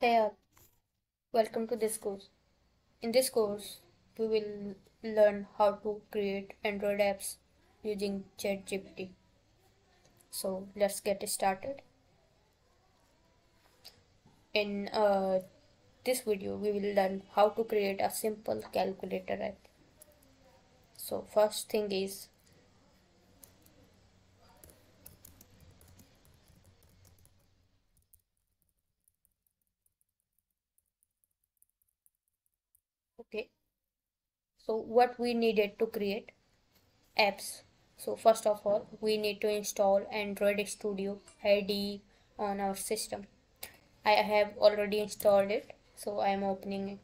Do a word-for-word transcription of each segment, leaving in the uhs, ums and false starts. Hey up, welcome to this course. In this course, we will learn how to create Android apps using ChatGPT. So let's get started. In uh, this video, we will learn how to create a simple calculator app. So first thing is Okay, so what we needed to create apps. So first of all, we need to install Android Studio I D E on our system. I have already installed it, so I am opening it.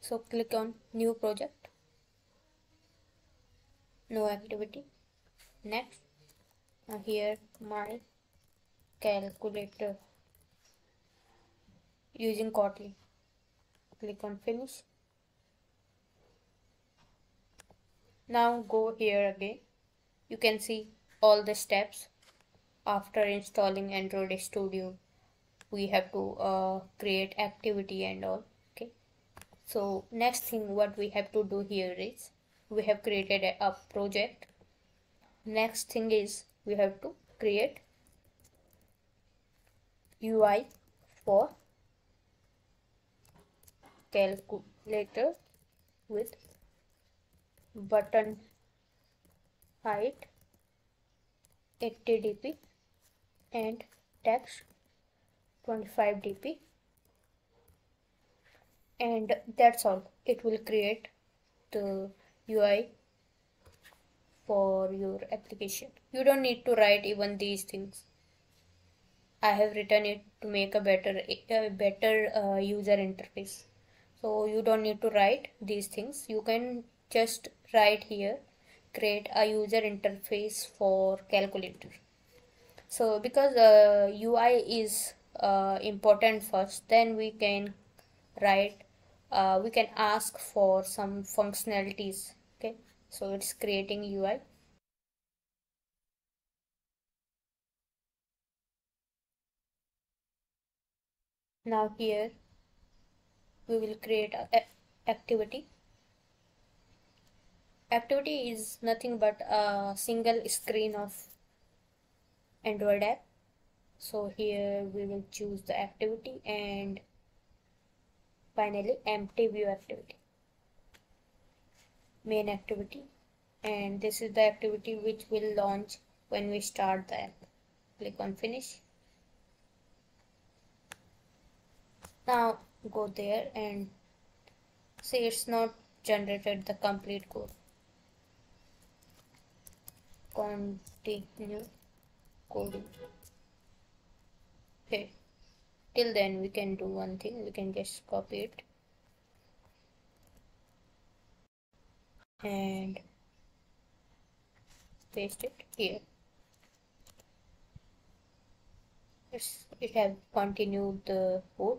So click on New Project, No Activity, Next, and here My Calculator using Kotlin. Click on Finish. Now go here again. You can see all the steps after installing Android Studio. We have to uh, create activity and all. Okay. So next thing what we have to do here is we have created a, a project. Next thing is we have to create U I for calculator with button height eighty D P and text twenty-five D P, and that's all. It will create the U I for your application. You don't need to write even these things. I have written it to make a better a better uh, user interface. So you don't need to write these things. You can just write here, create a user interface for calculator. So because uh, U I is uh, important first, then we can write, uh, we can ask for some functionalities. Okay, so it's creating U I. Now here we will create a activity. Activity is nothing but a single screen of Android app. So here we will choose the activity and finally empty view activity, main activity, and this is the activity which will launch when we start the app. Click on Finish. Now go there and see it's not generated the complete code. Continue coding. Okay, till then we can do one thing. We can just copy it and paste it here. It's, it has continued the code.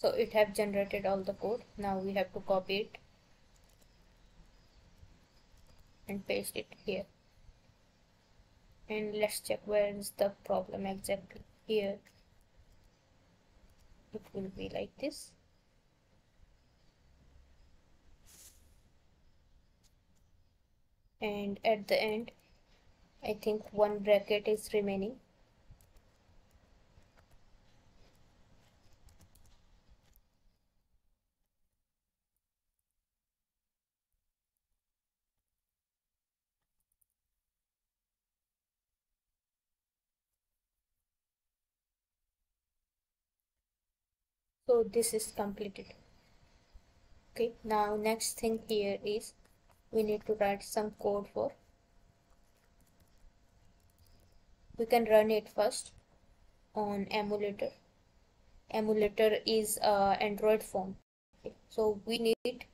So it have generated all the code. Now we have to copy it and paste it here. And let's check where is the problem exactly. Here it will be like this. And at the end, I think one bracket is remaining. So this is completed. Okay, now next thing here is we need to write some code for. We can run it first on emulator. Emulator is uh, Android phone. Okay, so we need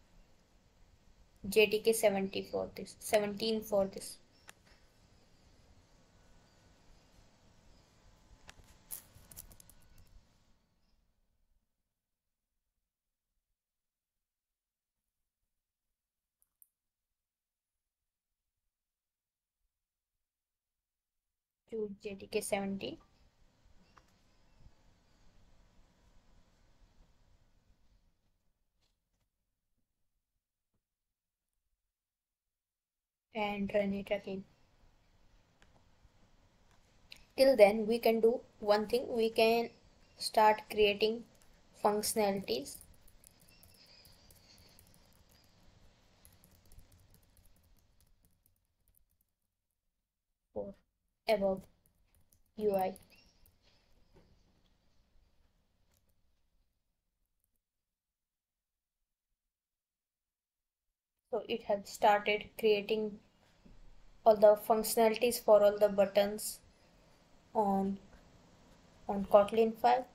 J D K seventy for this, seventeen for this. to J D K seventy. And run it again. Till then we can do one thing, we can start creating functionalities. Above U I. So it has started creating all the functionalities for all the buttons on on Kotlin file.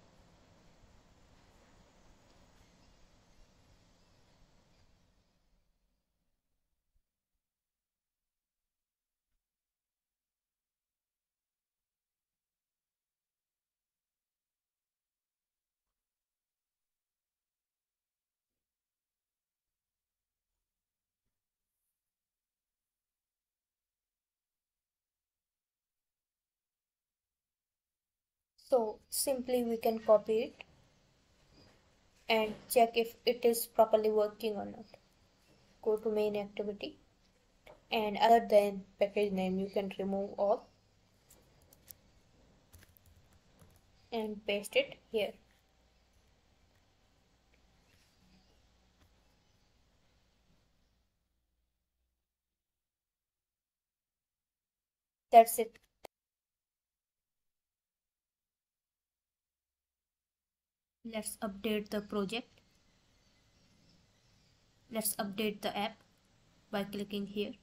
So simply we can copy it and check if it is properly working or not. Go to main activity and other than package name you can remove all and paste it here. That's it. Let's update the project. Let's update the app by clicking here.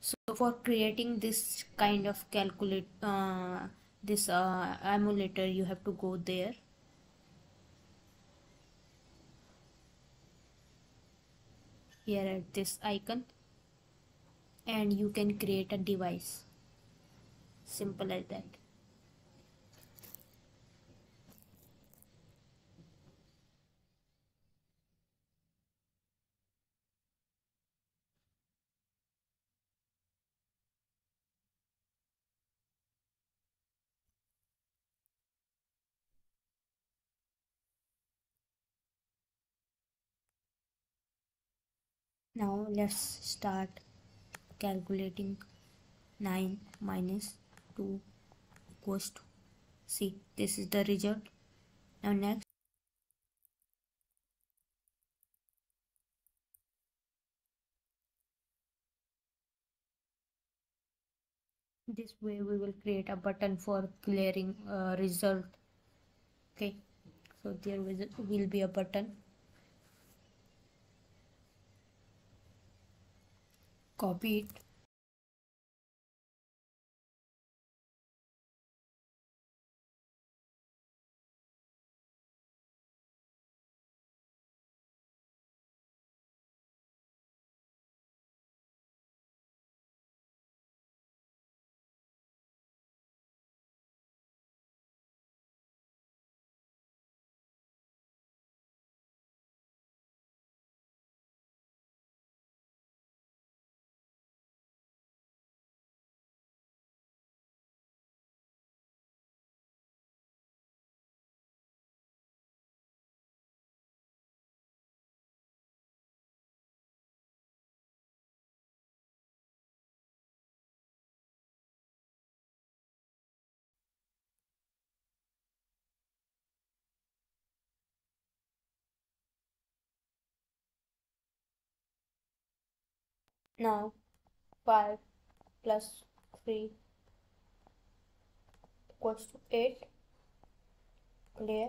So for creating this kind of calculate uh, this uh, emulator, you have to go there. Here at this icon, and you can create a device. Simple as that. Now let's start calculating nine minus two equals to, see, this is the result. Now next, this way we will create a button for clearing uh, result. Okay, so there will be a button. Copy it. Now five plus three equals to eight, clear,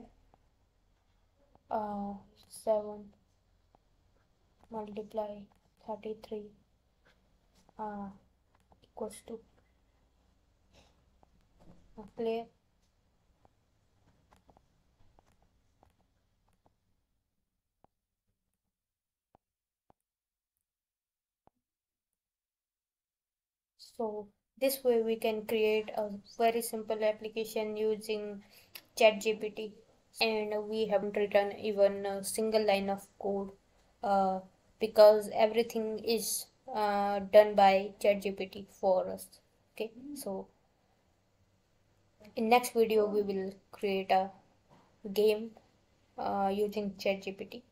uh, seven multiply thirty-three uh, equals to uh, clear. So this way we can create a very simple application using ChatGPT, and we haven't written even a single line of code uh, because everything is uh, done by ChatGPT for us. Okay, so in next video we will create a game uh, using ChatGPT.